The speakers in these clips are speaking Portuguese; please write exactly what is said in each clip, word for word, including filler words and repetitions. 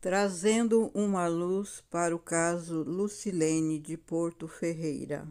trazendo uma luz para o caso Lucilene de Porto Ferreira.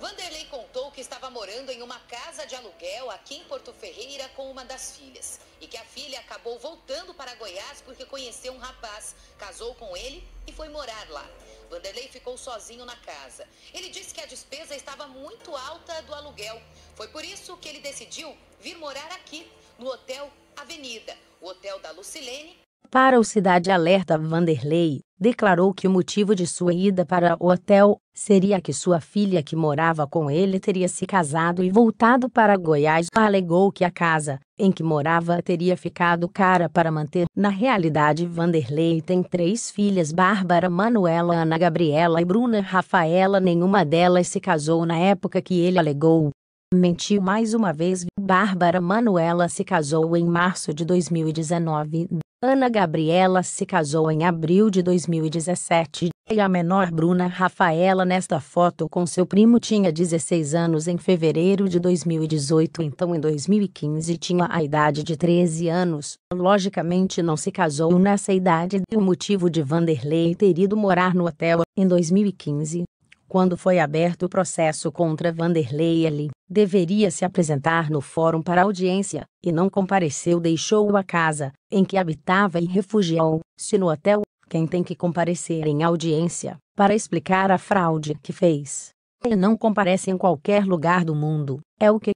Vanderlei contou que estava morando em uma casa de aluguel aqui em Porto Ferreira com uma das filhas e que a filha acabou voltando para Goiás porque conheceu um rapaz, casou com ele e foi morar lá. Vanderlei ficou sozinho na casa. Ele disse que a despesa estava muito alta do aluguel. Foi por isso que ele decidiu vir morar aqui, no Hotel Avenida, o hotel da Lucilene. Para o Cidade Alerta, Vanderlei declarou que o motivo de sua ida para o hotel seria que sua filha que morava com ele teria se casado e voltado para Goiás. Alegou que a casa em que morava teria ficado cara para manter. Na realidade, Vanderlei tem três filhas: Bárbara Manoela, Ana Gabriela e Bruna Rafaela. Nenhuma delas se casou na época que ele alegou. Mentiu mais uma vez. Bárbara Manoela se casou em março de dois mil e dezenove. Ana Gabriela se casou em abril de dois mil e dezessete, e a menor Bruna Rafaela, nesta foto com seu primo, tinha dezesseis anos em fevereiro de dois mil e dezoito, então em dois mil e quinze tinha a idade de treze anos. Logicamente não se casou nessa idade, e o motivo de Vanderlei ter ido morar no hotel em dois mil e quinze. Quando foi aberto o processo contra Vanderlei, ele deveria se apresentar no fórum para audiência, e não compareceu. Deixou a casa em que habitava e refugiou-se no hotel. Quem tem que comparecer em audiência para explicar a fraude que fez e não comparece em qualquer lugar do mundo, é o que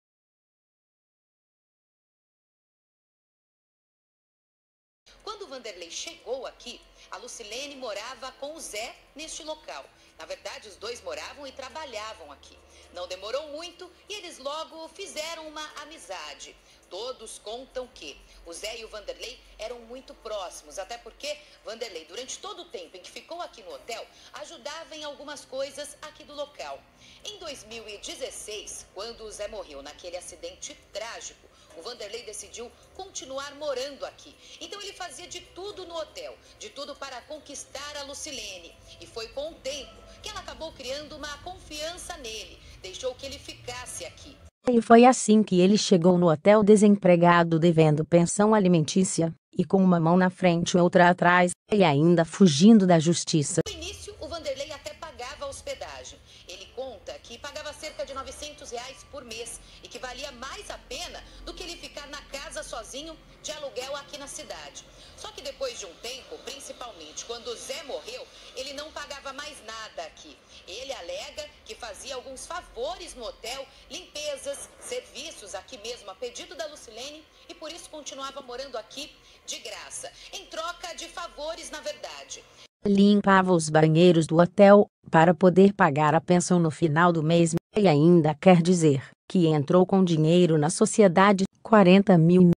Quando Vanderlei chegou aqui, a Lucilene morava com o Zé neste local. Na verdade, os dois moravam e trabalhavam aqui. Não demorou muito e eles logo fizeram uma amizade. Todos contam que o Zé e o Vanderlei eram muito próximos, até porque Vanderlei, durante todo o tempo em que ficou aqui no hotel, ajudava em algumas coisas aqui do local. Em dois mil e dezesseis, quando o Zé morreu naquele acidente trágico, o Vanderlei decidiu continuar morando aqui. Então ele fazia de tudo no hotel, de tudo para conquistar a Lucilene. E foi com o tempo que ela acabou criando uma confiança nele, deixou que ele ficasse aqui. E foi assim que ele chegou no hotel desempregado, devendo pensão alimentícia, e com uma mão na frente e outra atrás, e ainda fugindo da justiça. No início, o Vanderlei até pagava a hospedagem. Ele conta que pagava cerca de novecentos reais por mês e que valia mais a pena do que ele ficar na casa sozinho de aluguel aqui na cidade. Só que depois de um tempo, principalmente quando o Zé morreu, ele não pagava mais nada aqui. Ele alega que fazia alguns favores no hotel, limpezas, serviços aqui mesmo a pedido da Lucilene e por isso continuava morando aqui de graça, em troca de favores na verdade. Limpava os banheiros do hotel para poder pagar a pensão no final do mês e ainda quer dizer que entrou com dinheiro na sociedade, quarenta mil